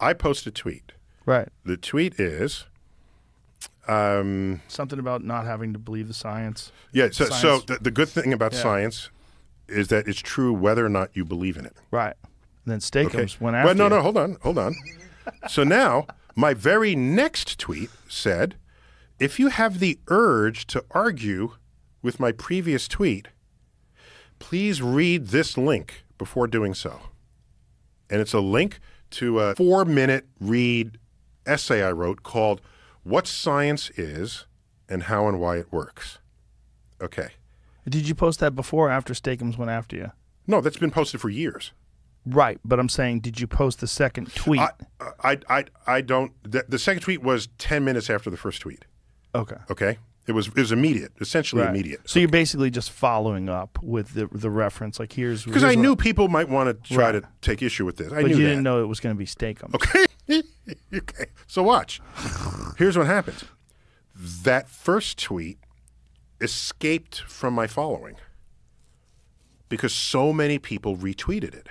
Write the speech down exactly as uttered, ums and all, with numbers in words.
I post a tweet. Right. The tweet is um, something about not having to believe the science. Yeah. So, science. so the, the good thing about yeah. science is that it's true whether or not you believe in it. Right. And then Steakums okay. went after. Well, no, no, hold on, hold on. So now my very next tweet said, "If you have the urge to argue with my previous tweet, please read this link before doing so." And it's a link to a four-minute read essay I wrote called What Science Is and How and Why It Works. Okay. Did you post that before or after Steakums went after you? No, that's been posted for years. Right, but I'm saying, did you post the second tweet? I, I, I, I don't. The, the second tweet was ten minutes after the first tweet. Okay. Okay? It was, it was immediate, essentially right. immediate. So okay. you're basically just following up with the, the reference, like here's... Because I knew people might want to try right. to take issue with this. I but knew you that. didn't know it was going to be Steakums. Okay. Okay. So watch. Here's what happens. That first tweet escaped from my following because so many people retweeted it.